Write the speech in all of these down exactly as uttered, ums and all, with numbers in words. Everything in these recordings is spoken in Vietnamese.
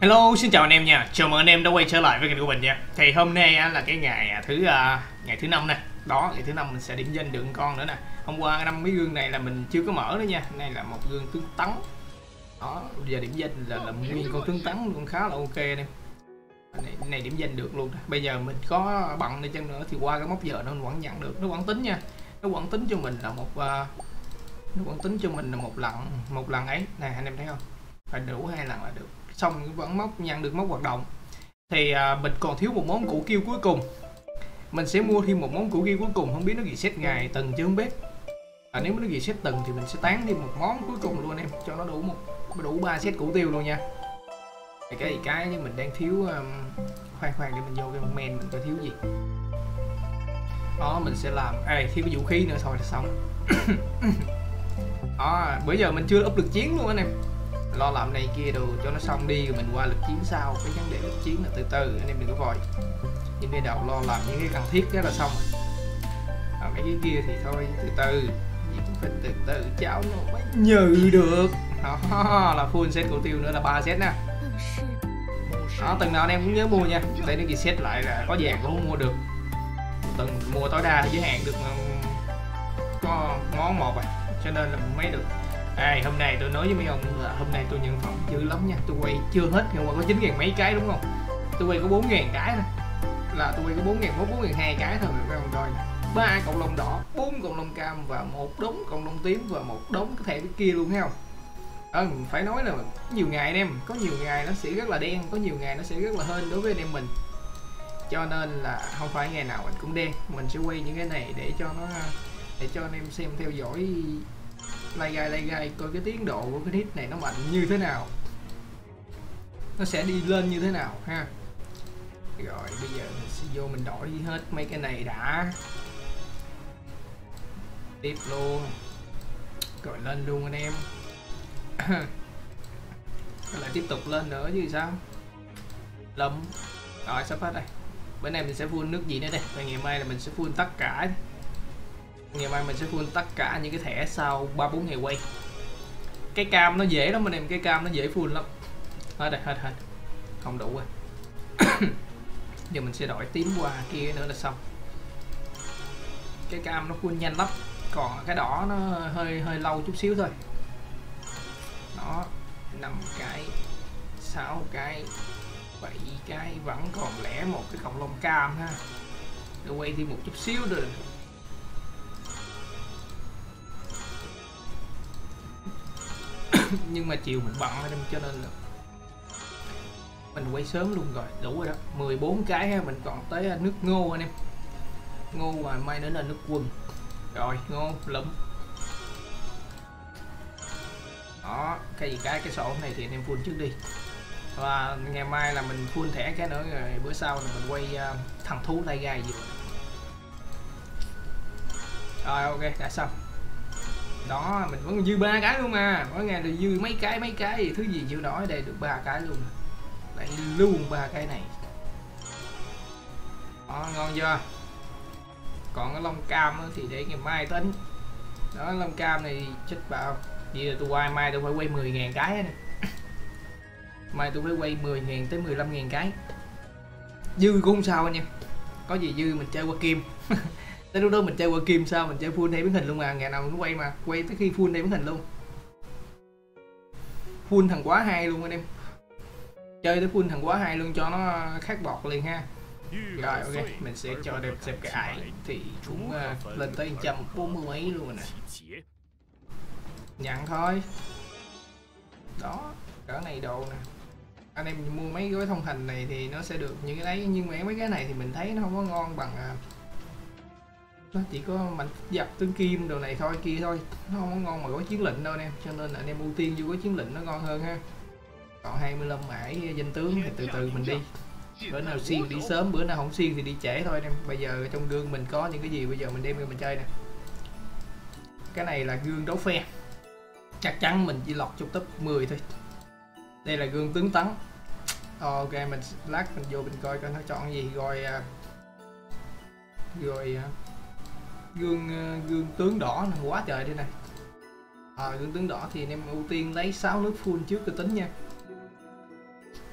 Hello, xin chào anh em nha. Chào mừng anh em đã quay trở lại với kênh của mình nha. Thì hôm nay á, là cái ngày thứ uh, ngày thứ năm nè. Đó, ngày thứ năm mình sẽ điểm danh được một con nữa nè. Hôm qua năm mấy gương này là mình chưa có mở nữa nha. Nay là một gương tướng tấn. Đó, giờ điểm danh là là nguyên con tướng tấn cũng khá là ok nè. Này, này điểm danh được luôn. Bây giờ mình có bận đi chăng nữa thì qua cái mốc giờ nó vẫn nhận được, nó vẫn tính nha. Nó vẫn tính cho mình là một uh, nó vẫn tính cho mình là một lần, một lần ấy. Này anh em thấy không? Phải đủ hai lần là được. Xong vẫn móc nhận được móc hoạt động. Thì à, mình còn thiếu một món củ kiêu cuối cùng. Mình sẽ mua thêm một món củ kiêu cuối cùng. Không biết nó reset ngày từng chứ không biết. à, Nếu nó reset từng thì mình sẽ tán thêm một món cuối cùng luôn em. Cho nó đủ một đủ ba set củ tiêu luôn nha. Thì cái gì cái mình đang thiếu. um, Khoan khoan để mình vô cái men mình có thiếu gì. Đó mình sẽ làm. Ê thiếu cái vũ khí nữa thôi là xong. Đó bữa giờ mình chưa up được chiến luôn anh em. Lo làm này kia đồ cho nó xong đi rồi mình qua lực chiến sau. Cái vấn đề lực chiến là từ từ anh em đừng có vội. Nhưng bây đầu lo làm những cái cần thiết đó là xong rồi. À, mấy cái kia thì thôi từ từ. Vì cũng phải từ từ cháu nó mới nhừ được. Đó là full set cổ tiêu nữa là ba set nè. Đó từng nào anh em cũng nhớ mua nha. Để nó ghi set lại là có vàng cũng không mua được. Từng mua tối đa giới hạn được có món một à. Cho nên là mới được. À, hôm nay tôi nói với mấy ông là hôm nay tôi nhận phòng dữ lắm nha. Tôi quay chưa hết, nhưng mà có chín ngàn mấy cái đúng không? Tôi quay có bốn ngàn cái thôi. Là tôi quay có bốn ngàn bốn ngàn hai cái thôi các ông coi. Ba cộng lông đỏ, bốn cộng lông cam và một đống cộng lông tím và một đống cái thẻ cái kia luôn thấy không? Ừ, phải nói là nhiều ngày anh em, có nhiều ngày nó sẽ rất là đen, có nhiều ngày nó sẽ rất là hên đối với anh em mình. Cho nên là không phải ngày nào mình cũng đen, mình sẽ quay những cái này để cho nó để cho anh em xem theo dõi. Lai gai lai gai coi cái tiến độ của cái hit này nó mạnh như thế nào, nó sẽ đi lên như thế nào ha. Rồi bây giờ mình sẽ vô mình đổi hết mấy cái này đã, tiếp luôn rồi lên luôn anh em. Lại tiếp tục lên nữa chứ sao lắm. Rồi sắp hết đây. Bữa nay mình sẽ full nước gì nữa đây. Và ngày mai là mình sẽ full tất cả. Ngày mai mình sẽ full tất cả những cái thẻ sau ba bốn ngày quay. Cái cam nó dễ lắm anh em, cái cam nó dễ full lắm. Hết rồi, hết hết. Không đủ rồi. Giờ mình sẽ đổi tím qua kia nữa là xong. Cái cam nó full nhanh lắm, còn cái đỏ nó hơi hơi lâu chút xíu thôi. Nó năm cái, sáu cái, bảy cái, vẫn còn lẻ một cái cộng lông cam ha. Để quay thêm một chút xíu được. Nhưng mà chiều mình bận nên cho nên là mình quay sớm luôn rồi, đủ rồi đó. Mười bốn cái ha, mình còn tới nước ngô anh em. Ngô và mai nữa là nước quần. Rồi ngô lụm. Đó, cái gì cái cái sổ này thì anh em full trước đi. Và ngày mai là mình full thẻ cái nữa rồi bữa sau là mình quay uh, thằng thú tay gai gì. Rồi ok, đã xong. Đó mình vẫn dư ba cái luôn mà, mỗi ngày được dư mấy cái mấy cái gì, thứ gì chịu nổi. Đây được ba cái luôn, lại luôn ba cái này. Đó, ngon chưa. Còn cái lông cam thì để ngày mai tính. Đó lông cam này chết bạo. Vậy là tôi quay mai tôi phải quay mười ngàn cái này. Mai tôi phải quay mười ngàn tới mười lăm ngàn cái. Dư cũng không sao anh em. Có gì dư mình chơi qua kim. Tới lúc đó mình chơi qua kim sao, mình chơi full thay biến hình luôn mà. Ngày nào cũng quay mà, quay tới khi full thay biến hình luôn. Full thằng quá hay luôn anh em. Chơi tới full thằng quá hay luôn cho nó khác bọt liền ha. Rồi ok, mình sẽ cho đẹp xếp cái ải. Thì cũng uh, lên tới một trăm bốn mươi mấy luôn rồi nè. Nhận thôi. Đó, cỡ này đồ nè. Anh em mua mấy gói thông hành này thì nó sẽ được những cái đấy. Nhưng mà mấy cái này thì mình thấy nó không có ngon bằng... Uh, nó chỉ có mạnh dập tướng kim đồ này thôi kia thôi, nó không có ngon mà có chiến lệnh đâu anh em. Cho nên là anh em ưu tiên vô có chiến lệnh nó ngon hơn ha. Còn hai mươi lăm mãi danh tướng thì từ từ mình đi, bữa nào xiên đi sớm, bữa nào không xiên thì đi trễ thôi anh em. Bây giờ trong gương mình có những cái gì bây giờ mình đem ra mình chơi nè. Cái này là gương đấu phe, chắc chắn mình chỉ lọt trong top mười thôi. Đây là gương tướng tấn. Ok mình lát mình vô mình coi coi nó chọn gì rồi rồi gương gương tướng đỏ này, quá trời đây này. À, gương tướng đỏ thì anh em ưu tiên lấy sáu nước full trước cái tính nha.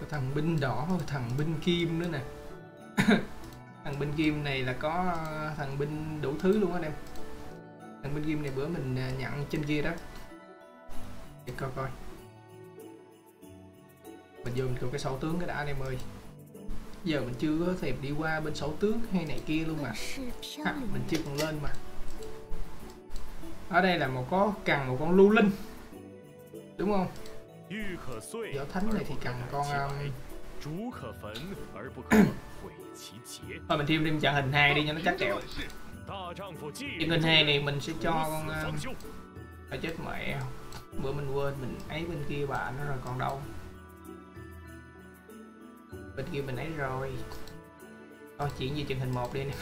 Có thằng binh đỏ, có thằng binh kim nữa nè. Thằng binh kim này là có thằng binh đủ thứ luôn anh em. Thằng binh kim này bữa mình nhận trên kia đó. Để coi coi. Mình dùng cho cái sổ tướng cái đã anh em ơi. Giờ mình chưa có thèm đi qua bên sổ tướng hay này kia luôn mà. À, mình chưa còn lên mà. Ở đây là một có cần một con lưu linh, đúng không? Võ thánh này thì cần con um... thôi mình thêm thêm trận hình hai đi cho nó chắc kẹo. Trận hình hai này mình sẽ cho con um... chết mẹ, bữa mình quên mình ấy bên kia bà nó rồi còn đâu. Bên kia mình ấy rồi. Thôi chuyện gì trận hình một đi nè.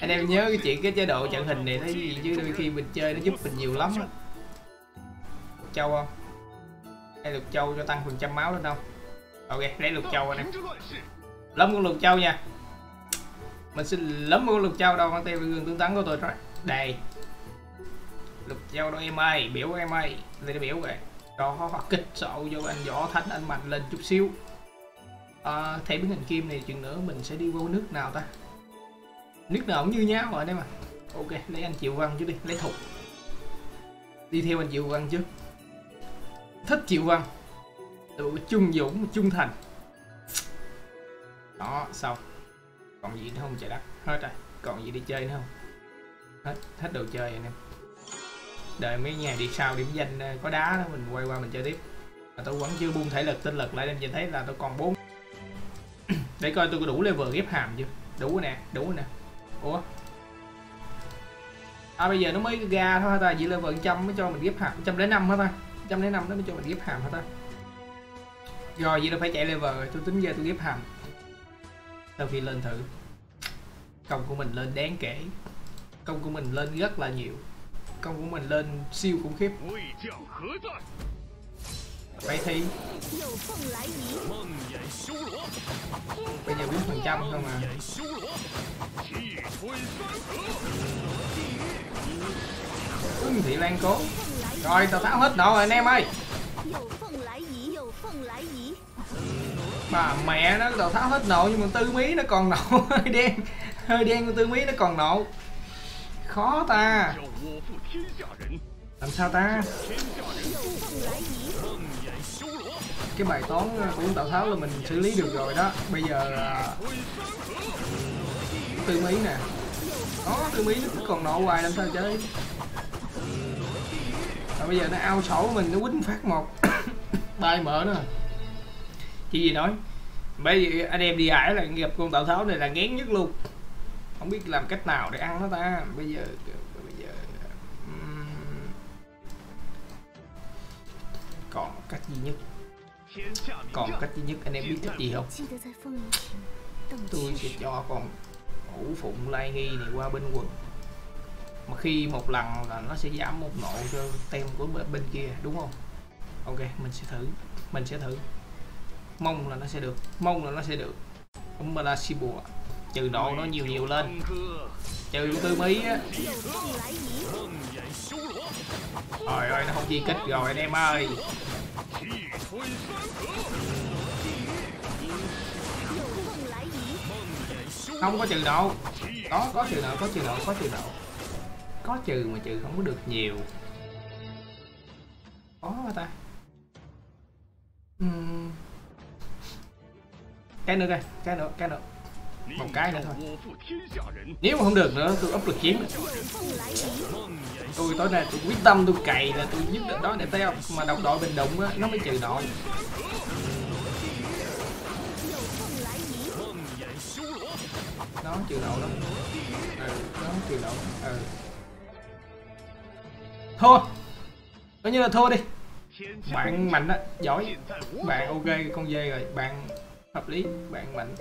Anh em nhớ cái chuyện cái chế độ trận hình này thấy gì chứ đôi khi mình chơi nó giúp mình nhiều lắm. Lục châu không? Lấy lục châu cho tăng phần trăm máu lên không? Ok, lấy lục châu anh em. Lấm con lục châu nha. Mình xin lấm con lục châu đâu, con tay gương tướng tấn của tôi rồi. Đây. Lục châu đâu em ơi, biểu em ơi. Đây biểu rồi. Cho kích sậu cho anh võ thánh anh mạnh lên chút xíu. À, thẻ biến hình kim này chuyện nữa mình sẽ đi vô nước nào ta? Nước nào cũng như nhau rồi đấy mà. Ok, lấy anh Triệu Văn chứ đi, lấy Thục. Đi theo anh Triệu Văn chứ. Thích Triệu Văn. Tụi trung dũng, trung thành. Đó, xong. Còn gì nữa không trời đất? Hết rồi, còn gì đi chơi nữa không? Hết, hết đồ chơi anh em. Đợi mấy nhà đi sau điểm danh có đá đó, mình quay qua mình chơi tiếp. Mà tôi vẫn chưa buông thể lực, tinh lực lại, nên nhìn thấy là tôi còn bốn. Để coi tôi có đủ level ghép hàm chưa. Đủ nè, đủ nè. Ủa? À bây giờ nó mới ra thôi hả ta, chỉ level một trăm mới cho mình ghép hàm, một trăm lẻ năm hả ta? một trăm lẻ năm nó mới cho mình ghép hàm hả ta? Rồi vậy đâu phải chạy level rồi, tôi tính ra tôi ghép hàm. Sau khi lên thử. Công của mình lên đáng kể. Công của mình lên rất là nhiều. Công của mình lên siêu khủng khiếp. Vậy thì bây giờ biết phần trăm không à. Ứng thị lan cố. Rồi tao tháo hết đồ rồi anh em ơi. Bà mẹ nó tao tháo hết nộ nhưng mà tư mí nó còn nộ. Hơi đen. Hơi đen của tư mí nó còn nộ. Khó ta. Làm sao ta? Cái bài toán của Tào Tháo là mình xử lý được rồi đó. Bây giờ tư mí nè. Đó, tư mí nó cũng còn nộ hoài làm sao chơi. Và bây giờ nó ao sổ mình, nó quýnh phát một. Bài mở nữa. Chỉ gì nói bây giờ anh em đi ải là gặp con Tào Tháo này là ngán nhất luôn. Không biết làm cách nào để ăn nó ta. Bây giờ còn một cách duy nhất, còn một cách duy nhất anh em biết cách gì không? Tôi sẽ cho con Ngũ Phụng Lai Nghi này qua bên quận, mà khi một lần là nó sẽ giảm một nộ cho tem của bên kia đúng không? Ok, mình sẽ thử, mình sẽ thử, mong là nó sẽ được, mong là nó sẽ được. Mà là si bùa, trừ độ nó nhiều nhiều lên, trừ tư mí á. Trời ơi, nó không chi kích rồi anh em ơi. Không có trừ độ. Đó, có trừ độ, có trừ độ, có trừ độ. Có trừ mà trừ không có được nhiều. Có ta. Uhm. Cái nữa kìa, cái nữa, cái nữa. Một cái nữa thôi. Nếu mà không được nữa tôi ấp lực chiếm. Tôi tối nay tôi quyết tâm tôi cày là tôi nhất định đó, để thấy không? Mà đồng đội bình đụng á nó mới trừ đội. Nó trừ đội đó. Ừ, nó trừ đội. Ừ. Thua. Coi như là thua đi. Bạn mạnh á, giỏi. Bạn ok con dê rồi, bạn hợp lý, bạn mạnh.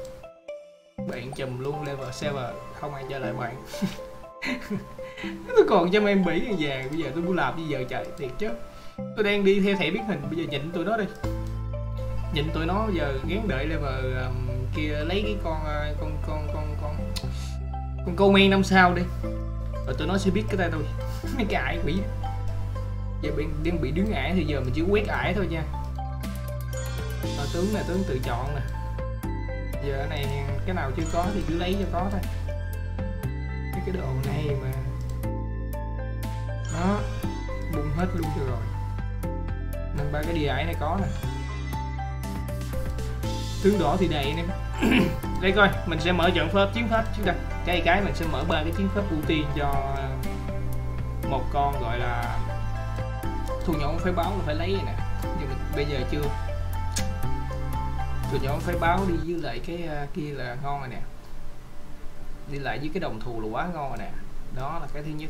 Bạn chùm luôn level server, không ai chơi lại bạn. Tôi còn cho em bỉ người già, bây giờ tôi muốn làm bây giờ trời, thiệt chứ. Tôi đang đi theo thẻ biến hình, bây giờ nhịn tụi nó đi. Nhịn tụi nó bây giờ gán đợi level um, kia lấy cái con uh, con con con con con câu men năm sao đi. Rồi tụi nó sẽ biết cái tay tôi. Mấy cái ải quỷ. Giờ đang bị đứng ải thì giờ mình chỉ quét ải thôi nha. Rồi tướng này tướng tự chọn nè. Giờ cái này cái nào chưa có thì cứ lấy cho có thôi. Cái cái đồ này mà nó bung hết luôn cho rồi. Nên ba cái địa ải này có nè. Tướng đỏ thì đầy em. Đây coi, mình sẽ mở trận pháp chiến pháp chứ đây. Cái cái mình sẽ mở ba cái chiến pháp ưu tiên cho một con gọi là Thù Nhọn Phái Báo, là phải lấy nè. Nhưng mình bây giờ chưa. Thù Nhọn Phái Báo đi với lại cái kia là ngon rồi nè. Đi lại với cái Đồng Thù là quá ngon rồi nè. Đó là cái thứ nhất.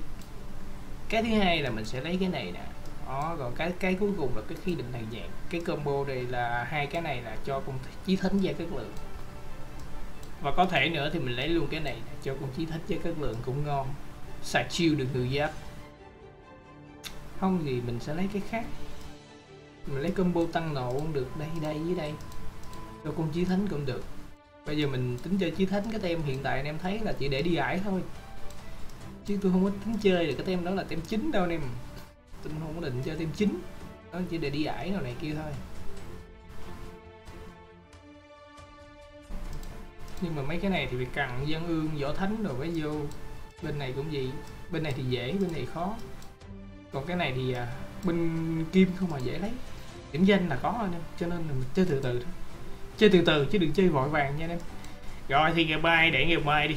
Cái thứ hai là mình sẽ lấy cái này nè. Đó, còn cái cái cuối cùng là cái Khí Định Hàng Vạn. Cái combo này là hai cái này là cho con Chí Thính Gia Cát Lượng. Và có thể nữa thì mình lấy luôn cái này cho con Chí Thính Gia Cát Lượng cũng ngon. Xài chiêu được người giáp. Không thì mình sẽ lấy cái khác. Mình lấy combo tăng nộ cũng được, đây đây dưới đây. Cho con Chí Thính cũng được. Bây giờ mình tính chơi Chí Thính, cái tem hiện tại anh em thấy là chỉ để đi ải thôi. Chứ tôi không có tính chơi được cái tem đó là tem chính đâu anh em. Tôi không có định chơi tem chính. Nó chỉ để đi ải nào này kia thôi. Nhưng mà mấy cái này thì bị cần Dân Ương, Võ Thánh rồi mới vô. Bên này cũng vậy. Bên này thì dễ, bên này khó. Còn cái này thì à, bên kim không mà dễ lấy. Điểm danh là có anh em. Cho nên là mình chơi từ từ thôi. Chơi từ từ chứ đừng chơi vội vàng nha anh em. Rồi thì ngày mai để ngày mai đi.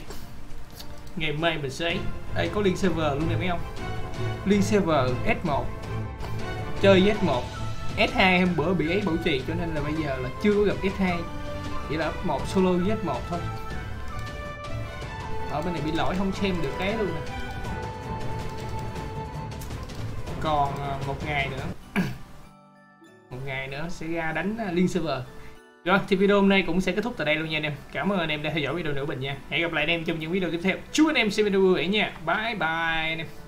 Ngày mai mình sẽ đây có link server luôn nè mấy ông. Link server S một. Chơi với S một. S hai hôm bữa bị ấy bảo trì cho nên là bây giờ là chưa có gặp S hai. Chỉ là S một solo với S một thôi. Ở bên này bị lỗi không xem được cái luôn nè. Còn một ngày nữa một ngày nữa sẽ ra đánh Liên Server. Rồi thì video hôm nay cũng sẽ kết thúc tại đây luôn nha anh em. Cảm ơn anh em đã theo dõi video nữa mình nha. Hẹn gặp lại anh em trong những video tiếp theo. Chúc anh em xem video vui vẻ nha. Bye bye anh em.